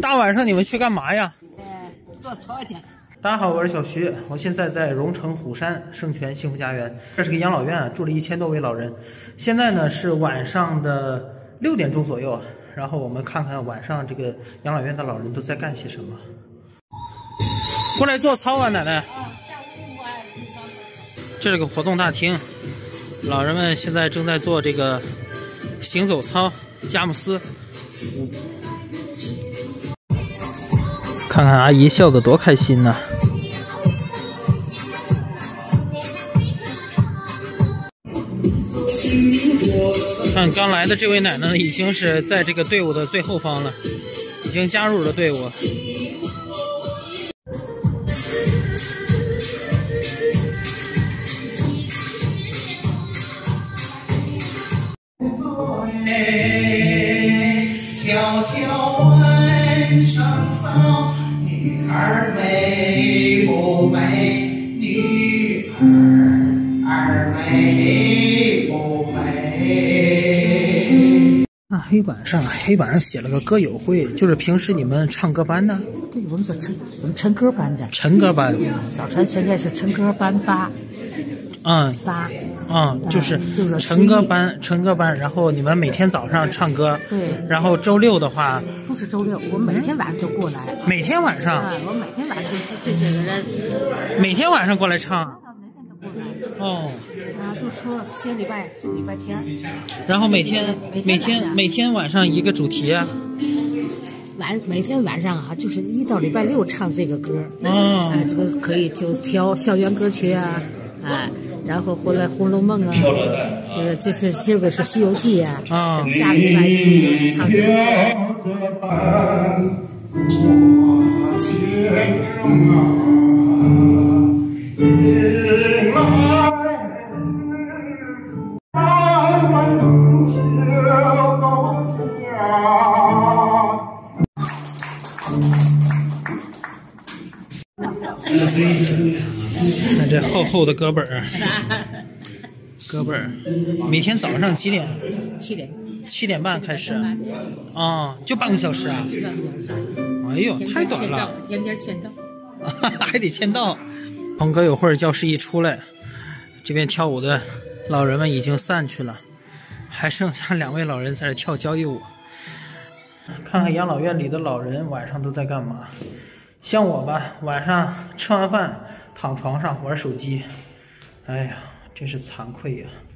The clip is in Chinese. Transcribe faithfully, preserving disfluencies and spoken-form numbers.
大晚上你们去干嘛呀？做操去。大家好，我是小徐，我现在在荣成虎山圣泉幸福家园，这是个养老院啊，住了一千多位老人。现在呢是晚上的六点钟左右，然后我们看看晚上这个养老院的老人都在干些什么。过来做操啊，奶奶。这是个活动大厅，老人们现在正在做这个行走操、佳木斯。 看看阿姨笑得多开心呢！看刚来的这位奶奶已经是在这个队伍的最后方了，已经加入了队伍。小小晚上操。 女儿美不美？女儿儿美不美？那黑板上，黑板上写了个歌友会，就是平时你们唱歌班呢？对，我们叫晨，我们晨歌班的。晨歌班，早晨现在是晨歌班八。嗯，八。嗯，就是就是晨歌班，晨歌班。然后你们每天早上唱歌。对。然后周六的话。 不是周六，我每天晚上都过来。每天晚上？啊，我每天晚上就这些个人。每天晚上过来唱。每天都过来。哦。啊，就说先礼拜，就礼拜天。然后每天每天每天晚上一个主题。晚每天晚上啊，就是一到礼拜六唱这个歌。哦。哎，这个可以就挑校园歌曲啊，哎。 然后后来《红楼梦》啊，这这是今个是《西游记》啊，啊等下礼拜一唱什么？ 看这厚厚的歌本儿，歌本儿，每天早上几点？七点，七点半开始。啊，就半个小时啊！哎呦，太短了。天天签到，还得签到。从歌友会教室一出来，这边跳舞的老人们已经散去了，还剩下两位老人在这跳交谊舞。看看养老院里的老人晚上都在干嘛？像我吧，晚上吃完饭。 躺床上玩手机，哎呀，真是惭愧呀、啊。